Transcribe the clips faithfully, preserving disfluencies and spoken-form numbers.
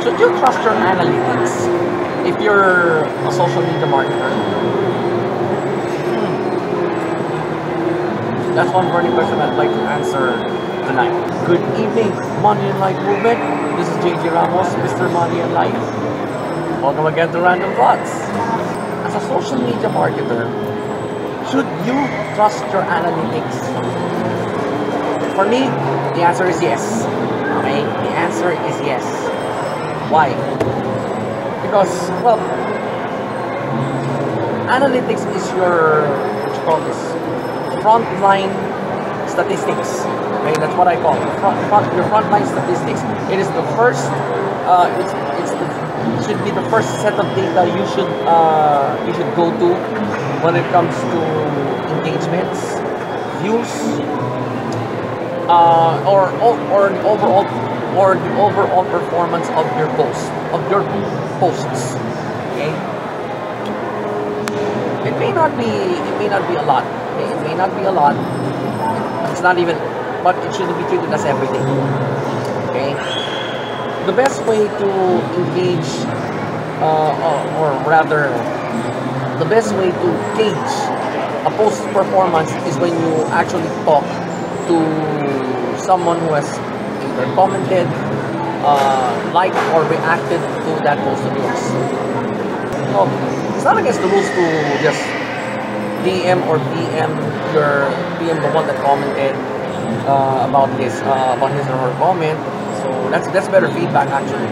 Should you trust your analytics if you're a social media marketer? Hmm. That's one burning question I'd like to answer tonight. Good evening, Money and Life Movement. This is J G Ramos, Mister Money and Life. Welcome again to Random Thoughts. As a social media marketer, should you trust your analytics? For me, the answer is yes. Okay? The answer is yes. Why? Because, well, analytics is your, what you call this, frontline statistics. Okay, that's what I call it. Front, front, your frontline statistics. It is the first, uh, it's, it's the, it should be the first set of data you should, uh, you should go to when it comes to engagements, views, uh, or, or, or overall or the overall performance of your post, of your posts, okay? It may not be, it may not be a lot, okay? It may not be a lot, it's not even, but it shouldn't be treated as everything, okay? The best way to engage, uh, or rather, the best way to gauge a post's performance is when you actually talk to someone who has either commented, uh, liked, or reacted to that post of yours. So, it's not against the rules to just D M or P M your P M the one that commented uh, about his uh, about his or her comment. So that's that's better feedback actually.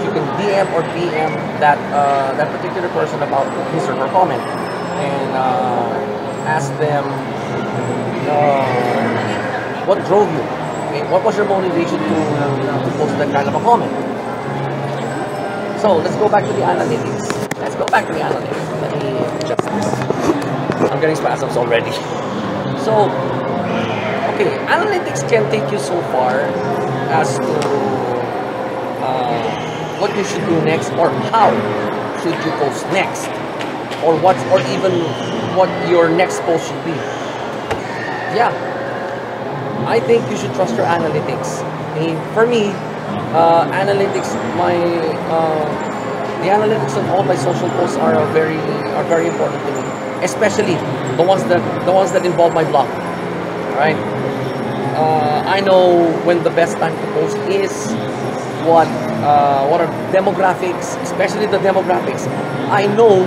If you can D M or P M that uh, that particular person about his or her comment and uh, ask them uh, what drove you. Okay, what was your motivation to, uh, to post that kind of a comment? So, let's go back to the analytics. Let's go back to the analytics. Let me adjust this. I'm getting spasms already. So, okay, analytics can take you so far as to uh, what you should do next or how should you post next or what, or even what your next post should be. Yeah. I think you should trust your analytics. Okay? For me, uh, analytics, my uh, the analytics of all my social posts are a very are very important to me, especially the ones that the ones that involve my blog. All right, uh, I know when the best time to post is, what uh, what are demographics, especially the demographics. I know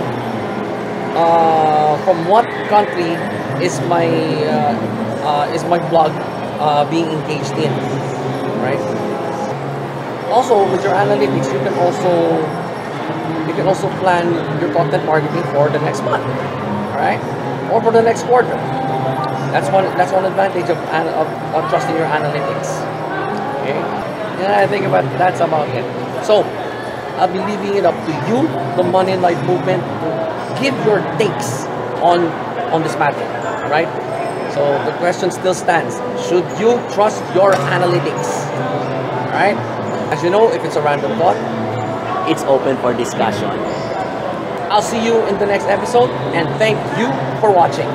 uh, from what country is my uh, uh, is my blog. Uh, being engaged in, right? Also, with your analytics, you can also you can also plan your content marketing for the next month, right? Or for the next quarter. That's one that's one advantage of of, of trusting your analytics. Okay, yeah, I think about that's about it. So, I'll be leaving it up to you, the Money and Life Movement, to give your takes on on this matter, right? So the question still stands, should you trust your analytics? Alright? As you know, if it's a random thought, it's open for discussion. I'll see you in the next episode and thank you for watching.